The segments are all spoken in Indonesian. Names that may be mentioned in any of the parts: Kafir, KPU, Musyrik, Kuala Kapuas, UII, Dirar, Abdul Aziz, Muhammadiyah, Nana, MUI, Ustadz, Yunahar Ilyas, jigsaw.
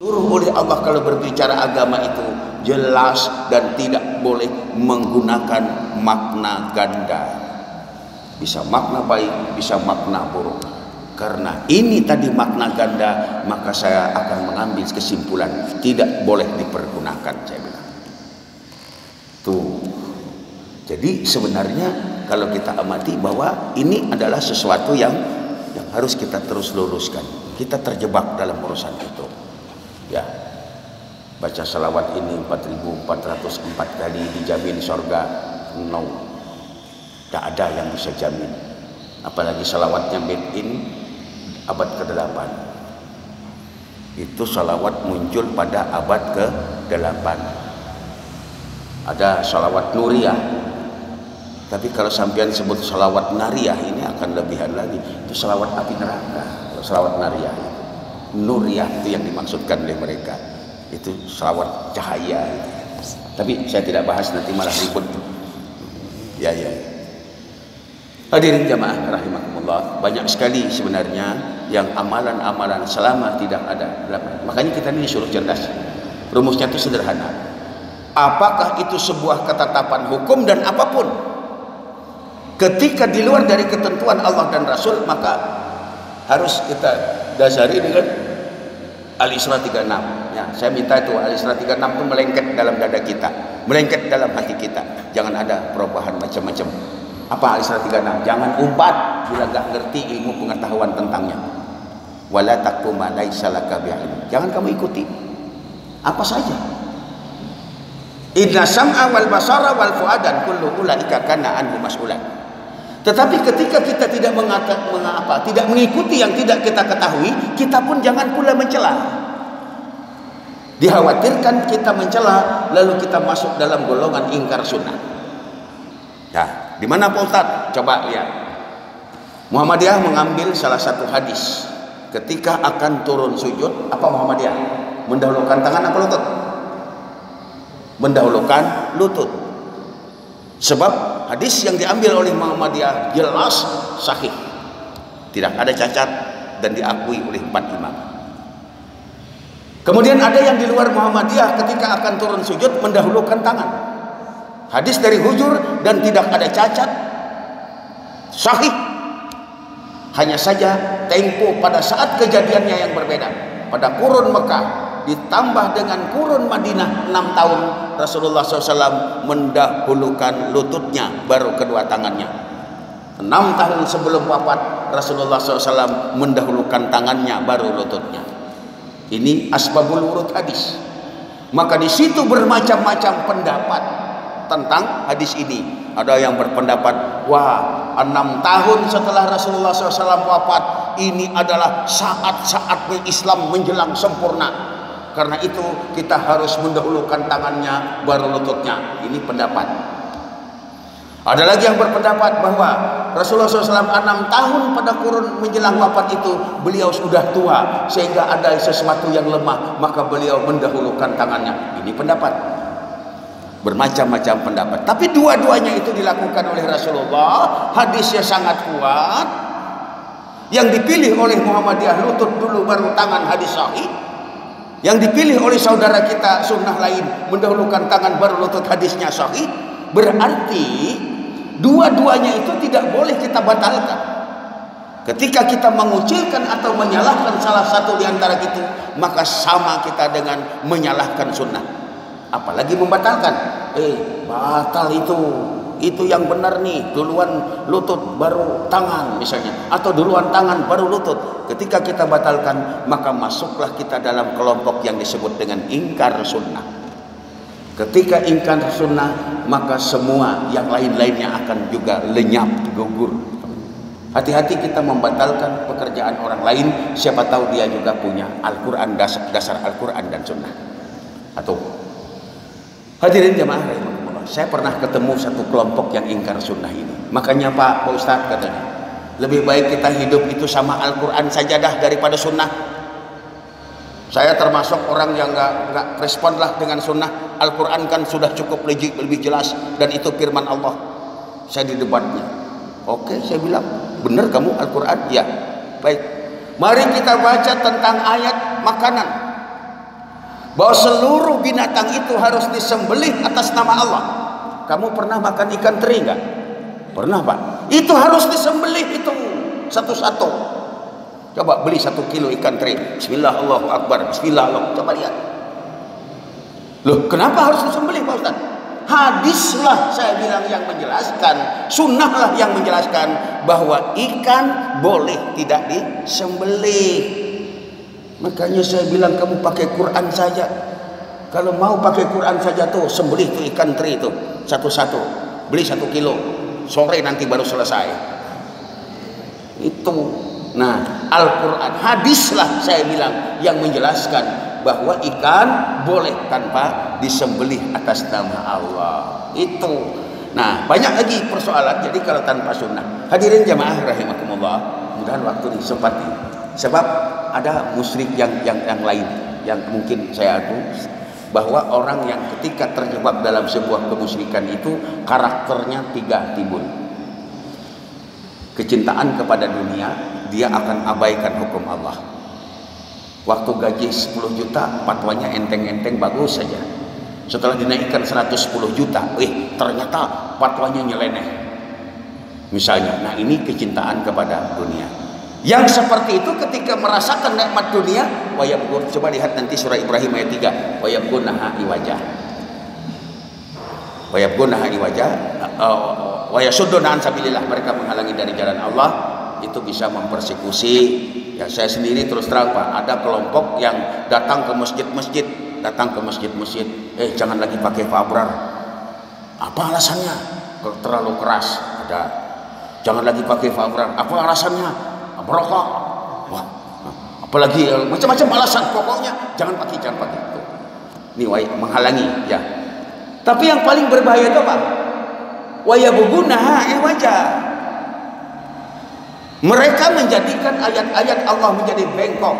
Suruh oleh Allah kalau berbicara agama itu jelas dan tidak boleh menggunakan makna ganda. Bisa makna baik, bisa makna buruk. Karena ini tadi makna ganda, maka saya akan mengambil kesimpulan tidak boleh dipergunakan, saya bilang. Tuh. Jadi sebenarnya kalau kita amati bahwa ini adalah sesuatu yang harus kita terus luruskan. Kita terjebak dalam urusan itu. Ya, baca salawat ini 4.404 kali dijamin surga, no, tak ada yang bisa jamin, apalagi salawatnya made in abad ke-8. Itu salawat muncul pada abad ke-8. Ada salawat nuriyah, tapi kalau sampean sebut salawat nariyah ini akan lebihan lagi, itu salawat api neraka. Salawat nariyah, nuriyah itu yang dimaksudkan oleh mereka, itu salawat cahaya. Tapi saya tidak bahas, nanti malah ribut. Ya. Hadirin jamaah rahimakumullah, banyak sekali sebenarnya yang amalan-amalan selama tidak ada. Makanya kita ini suruh cerdas. Rumusnya itu sederhana. Apakah itu sebuah ketetapan hukum dan apapun, ketika di luar dari ketentuan Allah dan Rasul, maka harus kita dasari dengan Al-Isra 36. Ya, saya minta itu Al-Isra 36 itu melengket dalam dada kita, melengket dalam hati kita. Jangan ada perubahan macam-macam. Apa Al-Isra 36? Jangan umpat bila nggak ngerti ilmu pengetahuan tentangnya. Wala taquma laisa laka bi'ilm. Jangan kamu ikuti apa saja. Inna sam'a wal basara wal fu'adan kullu ulaika kana anhu mas'ulan. Tetapi ketika kita tidak tidak mengikuti yang tidak kita ketahui, kita pun jangan pula mencela. Dikhawatirkan kita mencela, lalu kita masuk dalam golongan ingkar sunnah. Nah, di mana Pak Ustadz? Coba lihat. Muhammadiyah mengambil salah satu hadis. Ketika akan turun sujud, apa Muhammadiyah? Mendahulukan tangan apa lutut? Mendahulukan lutut. Sebab hadis yang diambil oleh Muhammadiyah jelas sahih, tidak ada cacat dan diakui oleh 4 imam. Kemudian ada yang di luar Muhammadiyah ketika akan turun sujud mendahulukan tangan. Hadis dari Hujur dan tidak ada cacat, sahih. Hanya saja tempo pada saat kejadiannya yang berbeda. Pada kurun Mekah ditambah dengan kurun Madinah 6 tahun, Rasulullah SAW mendahulukan lututnya baru kedua tangannya. 6 tahun sebelum wafat, Rasulullah SAW mendahulukan tangannya baru lututnya. Ini asbabul wurud hadis. Maka di situ bermacam-macam pendapat tentang hadis ini. Ada yang berpendapat, wah, 6 tahun setelah Rasulullah SAW wafat, ini adalah saat-saat Islam menjelang sempurna. Karena itu kita harus mendahulukan tangannya baru lututnya. Ini pendapat. Ada lagi yang berpendapat bahwa Rasulullah SAW 6 tahun pada kurun menjelang wafat itu beliau sudah tua, sehingga ada sesuatu yang lemah, maka beliau mendahulukan tangannya. Ini pendapat. Bermacam-macam pendapat. Tapi dua-duanya itu dilakukan oleh Rasulullah. Hadisnya sangat kuat. Yang dipilih oleh Muhammadiyah lutut dulu baru tangan, hadis sahih. Yang dipilih oleh saudara kita sunnah lain mendahulukan tangan baru lutut, hadisnya sahih. Berarti dua-duanya itu tidak boleh kita batalkan. Ketika kita mengucilkan atau menyalahkan salah satu di antara itu, maka sama kita dengan menyalahkan sunnah, apalagi membatalkan. Batal itu yang benar nih, duluan lutut baru tangan misalnya, atau duluan tangan baru lutut. Ketika kita batalkan, maka masuklah kita dalam kelompok yang disebut dengan ingkar sunnah. Ketika ingkar sunnah, maka semua yang lain-lainnya akan juga lenyap, gugur. Hati-hati kita membatalkan pekerjaan orang lain, siapa tahu dia juga punya Al-Quran, dasar Al-Quran dan sunnah. Atau hadirin jamaah rahimah, saya pernah ketemu satu kelompok yang ingkar sunnah ini. Makanya Pak Ustadz katanya, lebih baik kita hidup itu sama Al-Quran saja dah daripada sunnah. Saya termasuk orang yang nggak respon lah dengan sunnah. Al-Quran kan sudah cukup lebih jelas, dan itu firman Allah. Saya didebatnya. Oke, saya bilang, bener kamu Al-Quran? Ya, baik. Mari kita baca tentang ayat makanan. bahwa seluruh binatang itu harus disembelih atas nama Allah. Kamu pernah makan ikan teri enggak? Pernah, Pak. Itu harus disembelih itu satu-satu. Coba beli 1 kilo ikan teri. Bismillah Allahu Akbar. Bismillah Allah. Coba lihat. Loh, kenapa harus disembelih, Pak Ustaz? Hadislah saya bilang yang menjelaskan, sunnahlah yang menjelaskan bahwa ikan boleh tidak disembelih. Makanya saya bilang kamu pakai Quran saja. Kalau mau pakai Quran saja tuh sembelih tuh ikan teri itu satu-satu. Beli 1 kilo. Sore nanti baru selesai. Itu. Nah, Al-Quran, hadislah saya bilang yang menjelaskan bahwa ikan boleh tanpa disembelih atas nama Allah. Itu. Nah, banyak lagi persoalan. Jadi kalau tanpa sunnah, hadirin jamaah rahimakumullah, mudah-mudahan waktu ini sempat nih. Sebab ada musyrik yang lain yang mungkin saya adu, bahwa orang yang ketika terjebak dalam sebuah kemusyrikan itu karakternya 3 timbul. Kecintaan kepada dunia, dia akan abaikan hukum Allah. Waktu gaji 10 juta, fatwanya enteng-enteng bagus saja. Setelah dinaikkan 110 juta, ternyata fatwanya nyeleneh. Misalnya, nah ini kecintaan kepada dunia. Yang seperti itu ketika merasakan nikmat dunia, coba lihat nanti surah Ibrahim ayat 3, wayabghuna ha'i wajah, wayasudduna an sabilillah, mereka menghalangi dari jalan Allah, itu bisa mempersekusi. Ya, saya sendiri terus terang, Pak, ada kelompok yang datang ke masjid-masjid. Jangan lagi pakai pabrar. Apa alasannya? Terlalu keras. Ada. Jangan lagi pakai pabrar. Apa alasannya? Merokok. Wah. Apalagi macam-macam alasan. Pokoknya jangan pakai. Tuh. Ini menghalangi, ya. Tapi yang paling berbahaya itu apa? Wayabghuna wajah. Mereka menjadikan ayat-ayat Allah menjadi bengkok.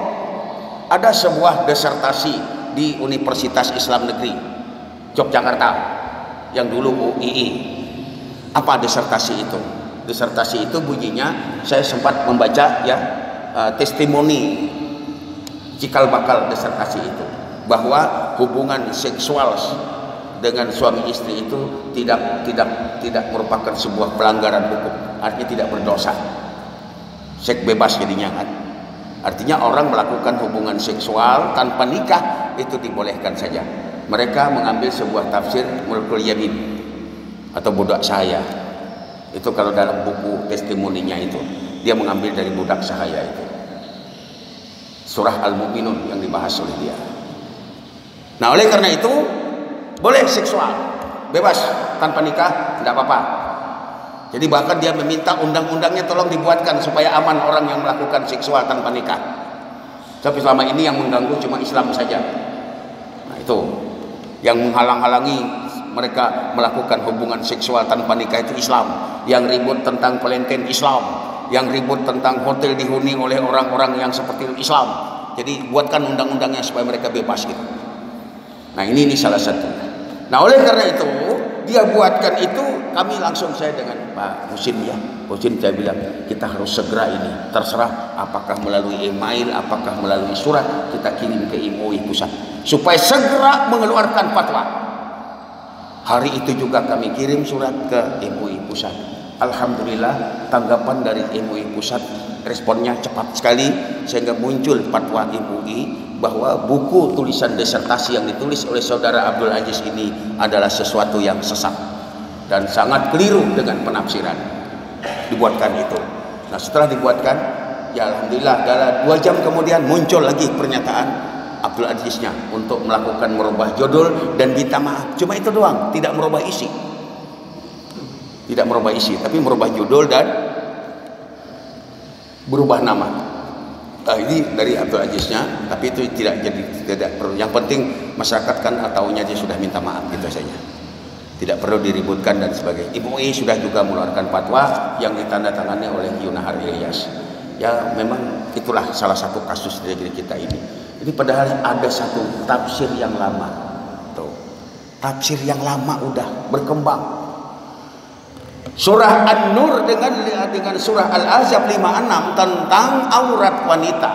Ada sebuah disertasi di Universitas Islam Negeri Yogyakarta yang dulu UII. Apa disertasi itu? Disertasi itu bunyinya, saya sempat membaca ya testimoni cikal bakal disertasi itu, bahwa hubungan seksual dengan suami istri itu tidak merupakan sebuah pelanggaran hukum, artinya tidak berdosa. Seks bebas jadinya kan, artinya orang melakukan hubungan seksual tanpa nikah itu dibolehkan saja. Mereka mengambil sebuah tafsir Mulkul Yamin atau budak saya itu, kalau dalam buku testimoninya itu dia mengambil dari budak saya itu surah Al-Mu'minun yang dibahas oleh dia. Nah, oleh karena itu boleh seksual bebas tanpa nikah, tidak apa-apa. Jadi bahkan dia meminta undang-undangnya tolong dibuatkan supaya aman orang yang melakukan seksual tanpa nikah. Tapi selama ini yang mengganggu cuma Islam saja. Nah, itu yang menghalang-halangi mereka melakukan hubungan seksual tanpa nikah itu Islam. Yang ribut tentang pelenteng Islam, yang ribut tentang hotel dihuni oleh orang-orang yang seperti Islam. Jadi buatkan undang-undangnya supaya mereka bebas gitu. Nah, ini salah satu. Nah, oleh karena itu dia buatkan itu, kami langsung saya dengan Pak Husin ya. Husin saya bilang, kita harus segera ini. Terserah apakah melalui email, apakah melalui surat, kita kirim ke MUI pusat supaya segera mengeluarkan fatwa. Hari itu juga kami kirim surat ke MUI pusat. Alhamdulillah tanggapan dari MUI pusat responnya cepat sekali sehingga muncul fatwa MUI bahwa buku tulisan disertasi yang ditulis oleh saudara Abdul Aziz ini adalah sesuatu yang sesat dan sangat keliru dengan penafsiran. Dibuatkan itu. Nah, setelah dibuatkan, ya alhamdulillah dalam 2 jam kemudian muncul lagi pernyataan Abdul Aziznya untuk melakukan merubah judul dan minta maaf. Cuma itu doang, tidak merubah isi. Tidak merubah isi, tapi merubah judul dan berubah nama. Ini dari Abdul Aziznya, tapi itu tidak perlu. Yang penting masyarakat kan taunya dia sudah minta maaf gitu saja, tidak perlu diributkan dan sebagainya. MUI sudah juga mengeluarkan fatwa yang ditandatangani oleh Yunahar Ilyas. Ya memang itulah salah satu kasus dari kita ini. Ini padahal ada satu tafsir yang lama, tuh tafsir yang lama udah berkembang. Surah An-Nur dengan surah Al-Ahzab 56 tentang aurat wanita.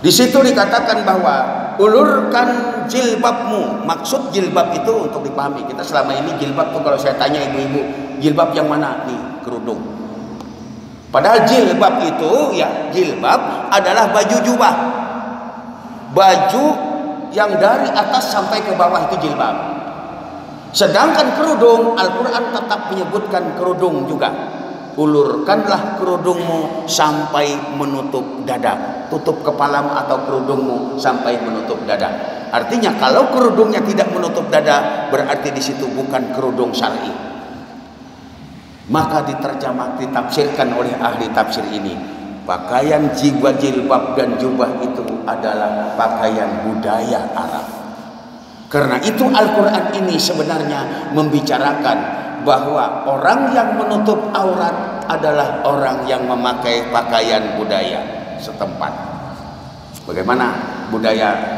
Di situ dikatakan bahwa ulurkan jilbabmu. Maksud jilbab itu untuk dipahami. Kita selama ini jilbab tuh kalau saya tanya ibu-ibu, jilbab yang mana? Nih, kerudung. Padahal jilbab itu ya, jilbab adalah baju jubah. Baju yang dari atas sampai ke bawah itu jilbab. Sedangkan kerudung, Al-Qur'an tetap menyebutkan kerudung juga. Ulurkanlah kerudungmu sampai menutup dada. Tutup kepalamu atau kerudungmu sampai menutup dada. Artinya kalau kerudungnya tidak menutup dada, berarti di situ bukan kerudung syar'i. Maka diterjemah, ditafsirkan oleh ahli tafsir ini, pakaian jilbab dan jubah itu adalah pakaian budaya Arab. Karena itu Al-Qur'an ini sebenarnya membicarakan bahwa orang yang menutup aurat adalah orang yang memakai pakaian budaya setempat. Bagaimana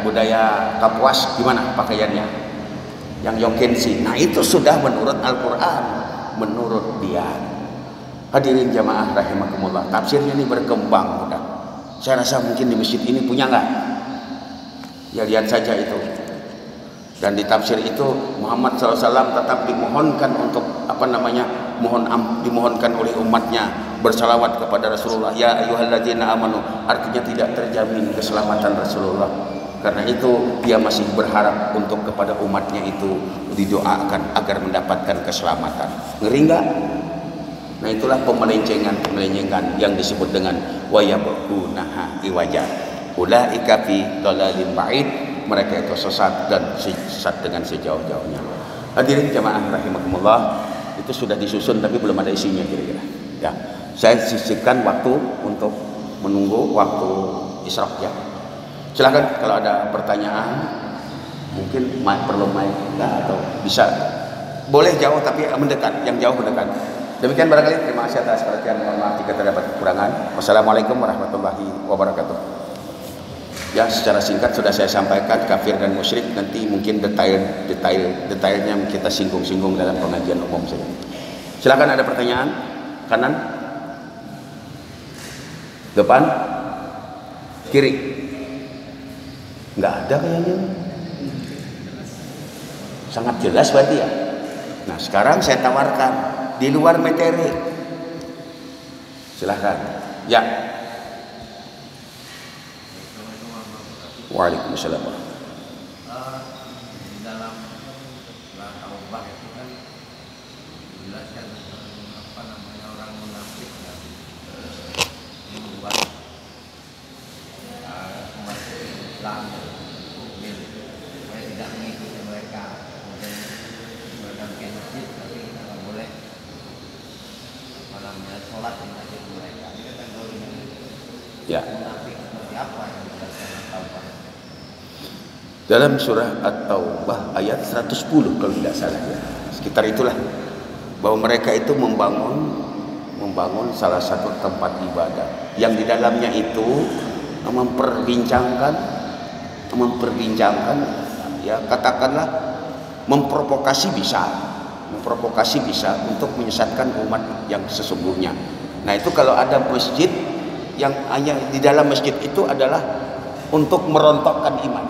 budaya Kapuas, gimana pakaiannya? Yang Yongkensi. Nah, itu sudah menurut Al-Qur'an, menurut dia. Hadirin jamaah rahimakumullah, tafsirnya ini berkembang udah. Saya rasa mungkin di masjid ini punya nggak? Ya lihat saja itu. Dan di tafsir itu Muhammad SAW tetap dimohonkan untuk dimohonkan oleh umatnya bersalawat kepada Rasulullah, ya ayyuhalladzina amanu, artinya tidak terjamin keselamatan Rasulullah. Karena itu dia masih berharap untuk kepada umatnya itu didoakan agar mendapatkan keselamatan. Ngeri nggak? Nah, itulah pemelencengan yang disebut dengan wayabunaha iwaja ulaika fi dhalalim ba'id. Mereka itu sesat dan sesat dengan sejauh-jauhnya. Hadirin jamaah rahimakumullah, itu sudah disusun tapi belum ada isinya kira-kira. Ya, saya sisihkan waktu untuk menunggu waktu isyraq ya. Silakan kalau ada pertanyaan, mungkin perlu mic atau bisa boleh jauh tapi mendekat, yang jauh mendekat. Demikian barangkali, terima kasih atas perhatian. Mohon maaf jika terdapat kekurangan. Wassalamualaikum warahmatullahi wabarakatuh. Ya, secara singkat sudah saya sampaikan kafir dan musyrik, nanti mungkin detailnya kita singgung-singgung dalam pengajian umum saja. Silakan ada pertanyaan? Kanan? Depan? Kiri? Nggak ada kayaknya. Sangat jelas berarti ya. Nah, sekarang saya tawarkan di luar materi. Silakan. Ya. Waalaikumsalam. Di dalam Taubah itu kan dijelaskan orang munafik yang membuat umat Islam mukmin supaya tidak mengikuti mereka, kemudian berdampingan masjid tapi tidak boleh malamnya sholat di masjid mereka. Ini kan kategori munafik seperti apa yang dijelaskan Taubah? Dalam surah At-Taubah ayat 110 kalau tidak salah ya, sekitar itulah, bahwa mereka itu membangun salah satu tempat ibadah yang di dalamnya itu memperbincangkan ya, katakanlah memprovokasi bisa untuk menyesatkan umat yang sesungguhnya. Nah, itu kalau ada masjid yang hanya di dalam masjid itu adalah untuk merontokkan iman.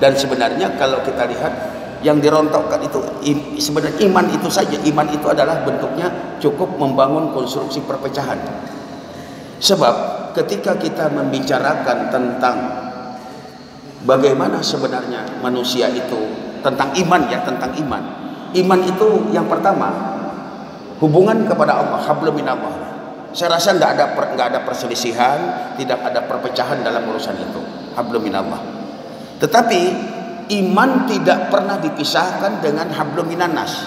Dan sebenarnya kalau kita lihat yang dirontokkan itu sebenarnya iman itu saja. Iman itu adalah bentuknya cukup membangun konstruksi perpecahan. Sebab ketika kita membicarakan tentang bagaimana sebenarnya manusia itu, tentang iman. Iman itu yang pertama hubungan kepada Allah, hablum minallah. Saya rasa nggak ada perselisihan, tidak ada perpecahan dalam urusan itu. Hablum minallah. Tetapi iman tidak pernah dipisahkan dengan hablum minannas.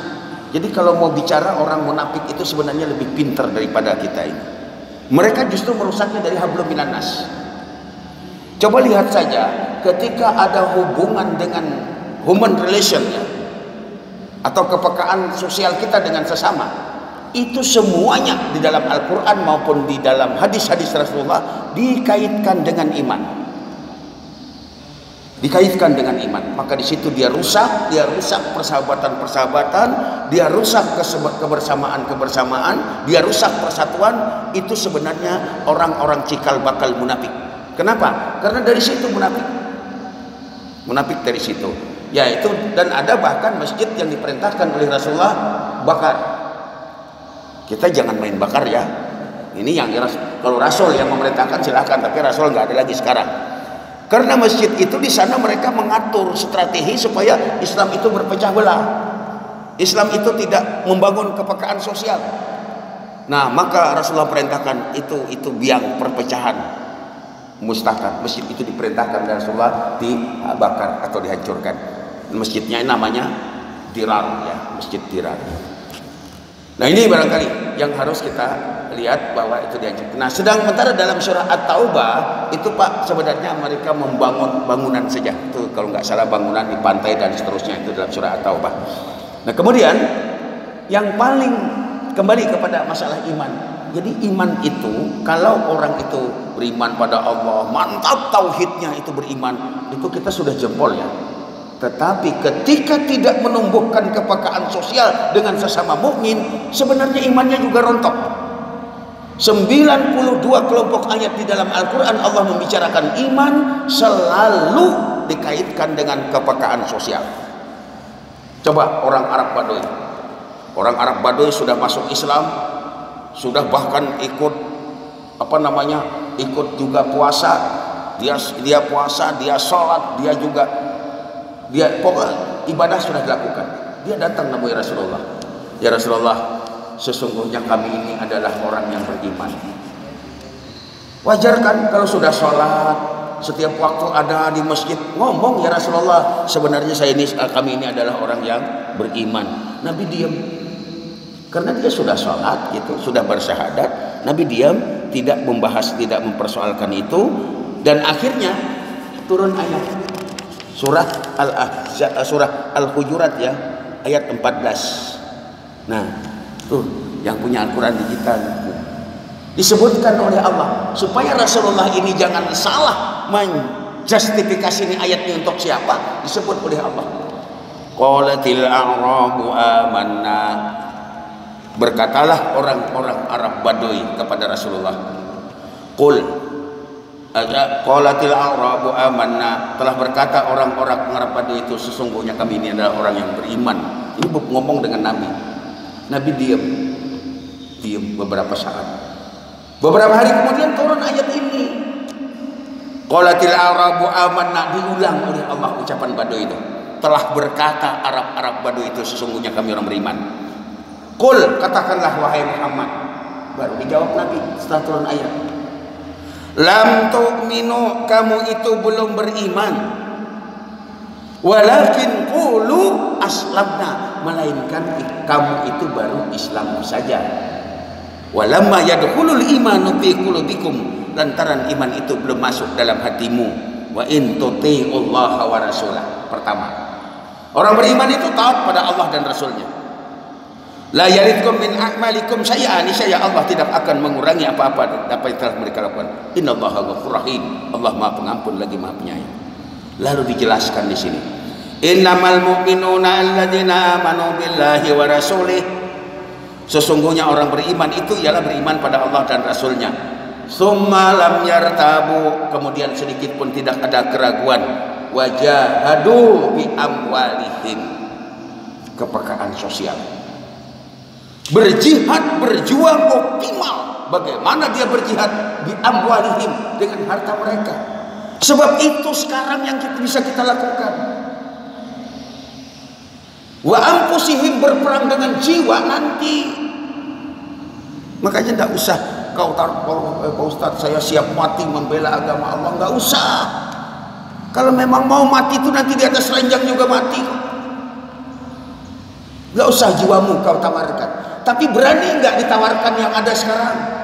Jadi kalau mau bicara orang munafik itu sebenarnya lebih pintar daripada kita ini. Mereka justru merusaknya dari hablum minannas. Coba lihat saja ketika ada hubungan dengan human relation ya, atau kepekaan sosial kita dengan sesama, itu semuanya di dalam Al-Qur'an maupun di dalam hadis-hadis Rasulullah dikaitkan dengan iman. dikaitkan dengan iman, maka di situ dia rusak persahabatan, dia rusak kebersamaan, dia rusak persatuan. Itu sebenarnya orang-orang cikal bakal munafik. Kenapa? Karena dari situ munafik dari situ, yaitu. Dan ada bahkan masjid yang diperintahkan oleh Rasulullah bakar. Kita jangan main bakar ya. Ini yang kalau Rasul yang memerintahkan silahkan, tapi Rasul nggak ada lagi sekarang. Karena masjid itu di sana mereka mengatur strategi supaya Islam itu berpecah belah. Islam itu tidak membangun kepekaan sosial. Nah, maka Rasulullah perintahkan itu biang perpecahan. Mustahkan masjid itu diperintahkan dan Rasulullah dibakar atau dihancurkan. Masjidnya namanya Dirar ya, Masjid Dirar. Nah, ini barangkali yang harus kita lihat bahwa itu dihancurkan. Nah, sementara dalam surah At-Taubah itu Pak, sebenarnya mereka membangun bangunan saja. Itu kalau nggak salah bangunan di pantai dan seterusnya, itu dalam surah At-Taubah. Nah, kemudian yang paling kembali kepada masalah iman. Jadi iman itu kalau orang itu beriman pada Allah, mantap tauhidnya, itu beriman, itu kita sudah jempol ya. Tetapi ketika tidak menumbuhkan kepekaan sosial dengan sesama mukmin, sebenarnya imannya juga rontok. 92 kelompok ayat di dalam Al-Quran Allah membicarakan iman selalu dikaitkan dengan kepekaan sosial. Coba orang Arab Baduy. Orang Arab Baduy sudah masuk Islam, sudah bahkan ikut juga puasa. Dia puasa, dia sholat, dia juga pokoknya ibadah sudah dilakukan. Dia datang menemui Rasulullah. Ya Rasulullah, sesungguhnya kami ini adalah orang yang beriman. Wajar kan kalau sudah sholat, setiap waktu ada di masjid ngomong, ya Rasulullah, sebenarnya kami ini adalah orang yang beriman. Nabi diam, karena dia sudah sholat gitu, sudah bersyahadat. Nabi diam, tidak membahas, tidak mempersoalkan itu. Dan akhirnya turun ayat surah Al-Hujurat ya, ayat 14. Nah, tuh yang punya Al-Quran digital disebutkan oleh Allah supaya Rasulullah ini jangan salah menjustifikasi ini ayat ini untuk siapa, disebut oleh Allah. Qalatil a'rabu amanna, berkatalah orang-orang Arab Baduy kepada Rasulullah. Qul, qalatil a'rabu amanna, telah berkata orang-orang Arab Baduy itu, sesungguhnya kami ini adalah orang yang beriman. Ini ngomong dengan Nabi. Nabi diam beberapa saat. Beberapa hari kemudian turun ayat ini. Qalatil a'rabu amanna, diulang oleh Allah ucapan Baduy itu. Telah berkata Arab-Arab Baduy itu, sesungguhnya kami orang beriman. Qul, katakanlah wahai Muhammad. Baru dijawab Nabi setelah turun ayat. Lam tu'minu, kamu itu belum beriman. Walakin qulu aslamna, melainkan kamu itu baru Islam saja. Walamma yadkhulul imanu fi qulubikum, lantaran iman itu belum masuk dalam hatimu. Wa in tuti'ullaha wa rasulah. Pertama, orang beriman itu taat pada Allah dan Rasulnya. La yalitkum min a'malikum syai'an, niscaya Allah tidak akan mengurangi apa-apa apa yang telah mereka lakukan. Innallaha ghafurur rahim, Allah Maha Pengampun lagi Maha Penyayang. Lalu dijelaskan di sini, innamal mu'minuna alladzina amanu billahi wa rasulih, sesungguhnya orang beriman itu ialah beriman pada Allah dan Rasulnya. Tsumma lam yartabu, kemudian sedikit pun tidak ada keraguan. Wajahadu bi amwalihim, kepekaan sosial, berjihad, berjuang optimal. Bagaimana dia berjihad? Bi amwalihim, dengan harta mereka. Sebab itu sekarang yang bisa kita lakukan. Wa anfusihim, berperang dengan jiwa nanti. Makanya tidak usah kau Pak Ustaz, saya siap mati membela agama Allah, nggak usah. Kalau memang mau mati itu nanti di atas ranjang juga mati. Nggak usah jiwamu kau tawarkan. Tapi berani nggak ditawarkan yang ada sekarang?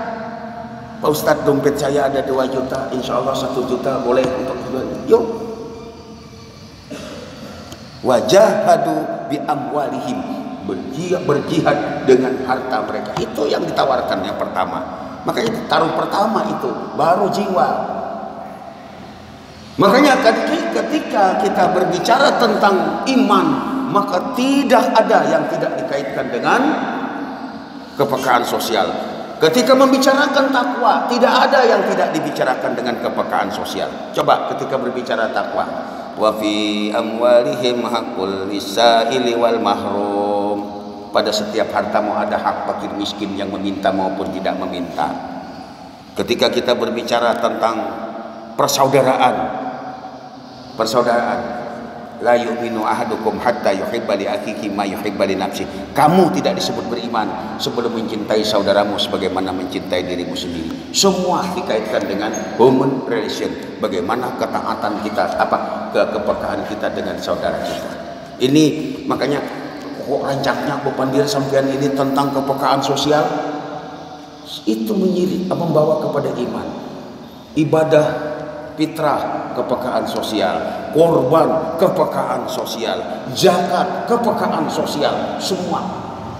Pak Ustaz, dompet saya ada 2 juta, insya Allah 1 juta boleh untuk keluarga. Yuk. Wajahadu bi amwalihim, berjihad dengan harta mereka. Itu yang ditawarkan yang pertama. Makanya ditaruh pertama itu, baru jiwa. Makanya ketika ketika kita berbicara tentang iman, maka tidak ada yang tidak dikaitkan dengan kepekaan sosial. Ketika membicarakan takwa, tidak ada yang tidak dibicarakan dengan kepekaan sosial. Coba ketika berbicara takwa, wa fi amwalihim haqqul lisaili wal mahrum. Pada setiap hartamu ada hak fakir miskin yang meminta maupun tidak meminta. Ketika kita berbicara tentang persaudaraan, la yu'minu ahadukum hatta yuhibba li akhihi ma yuhibba li nafsi. Kamu tidak disebut beriman sebelum mencintai saudaramu sebagaimana mencintai dirimu sendiri. Semua dikaitkan dengan human relation, bagaimana ketaatan kita, kepekaan kita dengan saudara kita. Ini makanya kok rancaknya bepandir sampean ini tentang kepekaan sosial. Itu menyirik, membawa kepada iman. Ibadah fitrah, kepekaan sosial, korban kepekaan sosial, zakat kepekaan sosial, semua.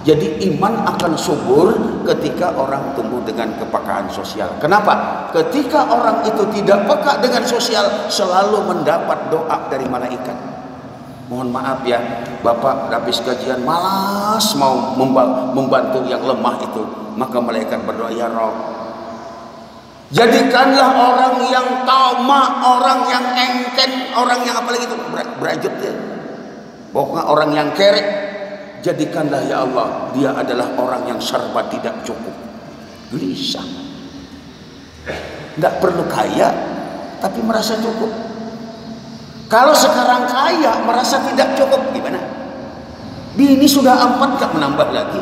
Jadi iman akan subur ketika orang tumbuh dengan kepekaan sosial. Kenapa? Ketika orang itu tidak peka dengan sosial, selalu mendapat doa dari malaikat. Mohon maaf ya, Bapak habis kajian malas mau membantu yang lemah itu, maka malaikat berdoa, ya Rob, jadikanlah orang yang tamak, orang yang engken, orang yang apalagi itu berajut ya. Pokoknya orang yang kerek, jadikanlah ya Allah, dia adalah orang yang serba tidak cukup, gelisah, tidak perlu kaya tapi merasa cukup. Kalau sekarang kaya merasa tidak cukup, gimana? Bini sudah 4 gak menambah lagi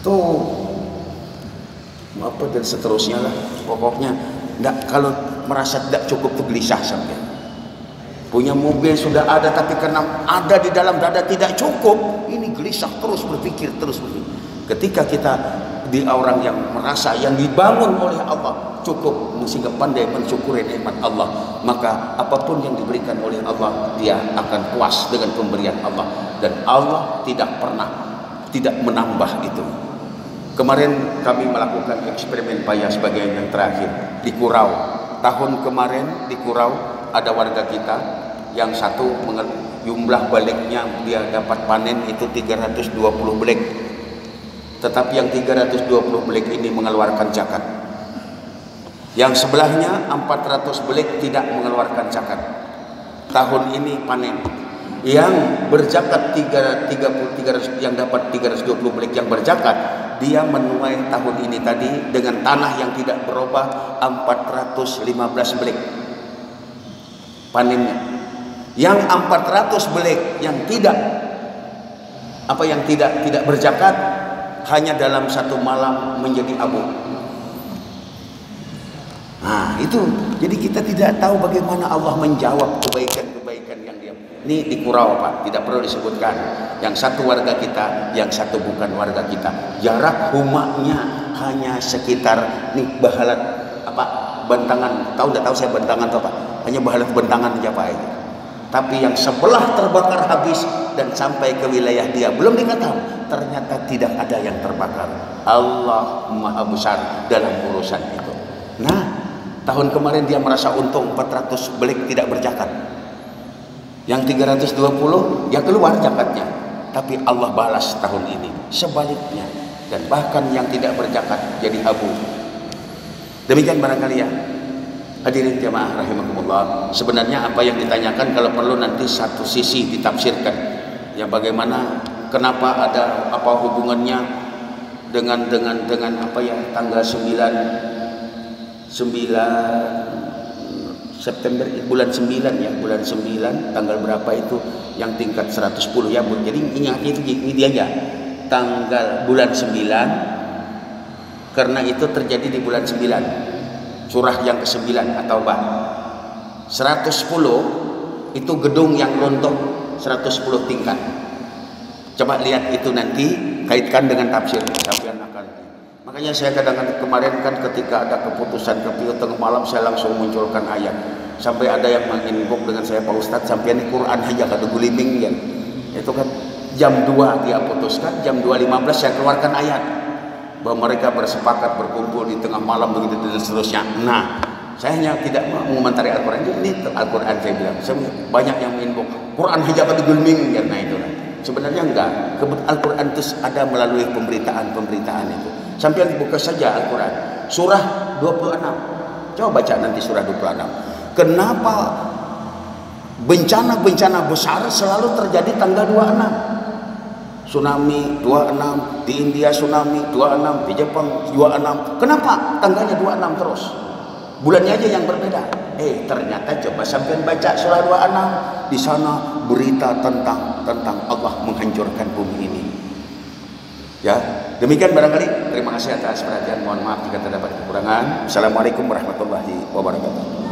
tuh apa dan seterusnya lah. Pokoknya kalau merasa tidak cukup tuh gelisah sampai. Punya mobil sudah ada tapi karena ada di dalam dada tidak cukup, ini gelisah terus berpikir. Ketika kita di orang yang merasa yang dibangun oleh Allah cukup, sehingga pandai mensyukuri nikmat Allah, maka apapun yang diberikan oleh Allah dia akan puas dengan pemberian Allah, dan Allah tidak pernah tidak menambah itu. Kemarin kami melakukan eksperimen payah sebagai yang terakhir di Kurau. Tahun kemarin di Kurau ada warga kita yang satu jumlah baliknya dia dapat panen itu 320 belik. Tetapi yang 320 belik ini mengeluarkan zakat. Yang sebelahnya 400 belik tidak mengeluarkan zakat. Tahun ini panen yang berzakat 330 yang dapat 320 belik yang berzakat, dia menuai tahun ini tadi dengan tanah yang tidak berubah 415 belik panennya. Yang 400 belik yang tidak berzakat hanya dalam satu malam menjadi abu. Nah itu, jadi kita tidak tahu bagaimana Allah menjawab kebaikan yang dia. Ini di Kurau Pak, tidak perlu disebutkan. Yang satu warga kita, yang satu bukan warga kita. Jarak rumahnya hanya sekitar nih bahalat bentangan. Tahu saya bentangan atau apa? Hanya bahalat bentangan aja Pak. Tapi yang sebelah terbakar habis dan sampai ke wilayah dia belum diketahui. Ternyata tidak ada yang terbakar. Allah Maha Besar dalam urusan itu. Nah, tahun kemarin dia merasa untung 400 belik tidak berzakat. Yang 320 yang keluar zakatnya. Tapi Allah balas tahun ini sebaliknya, dan bahkan yang tidak berzakat jadi abu. Demikian barangkali ya. Hadirin jamaah rahimakumullah. Sebenarnya apa yang ditanyakan kalau perlu nanti satu sisi ditafsirkan. Ya bagaimana kenapa ada hubungannya dengan tanggal 9 September bulan 9 ya, bulan 9 tanggal berapa itu yang tingkat 110 ya Bu. Jadi ingat itu dia ya. Tanggal bulan 9 karena itu terjadi di bulan 9. Surah yang ke-9 atau bah. 110 itu gedung yang runtuh 110 tingkat. Coba lihat itu nanti kaitkan dengan tafsir. Sampeyan akan. Makanya saya kadang-kadang kemarin kan ketika ada keputusan KPU tengah malam saya langsung munculkan ayat. Sampai ada yang menginbox dengan saya, Pak Ustadz, sampai ini Quran aja kata guliming ya. Itu kan jam 2 dia putuskan, jam 2.15 saya keluarkan ayat. Bahwa mereka bersepakat berkumpul di tengah malam begitu dan seterusnya. Nah, Saya hanya tidak mengomentari Al-Quran ini. Al-Quran saya bilang, saya banyak yang menginfo Quran hijabat digulming karena itu. Sebenarnya enggak. Al-Quran itu ada melalui pemberitaan-pemberitaan itu. Sampai dibuka saja Al-Quran. Surah 26. Coba baca nanti surah 26. Kenapa bencana-bencana besar selalu terjadi tanggal 26? Tsunami 26, di India tsunami 26, di Jepang 26. Kenapa tanggalnya 26 terus? Bulannya aja yang berbeda. Ternyata coba sampai baca surah 26, di sana berita tentang Allah menghancurkan bumi ini. Ya, demikian barangkali. Terima kasih atas perhatian. Mohon maaf jika terdapat kekurangan. Assalamualaikum warahmatullahi wabarakatuh.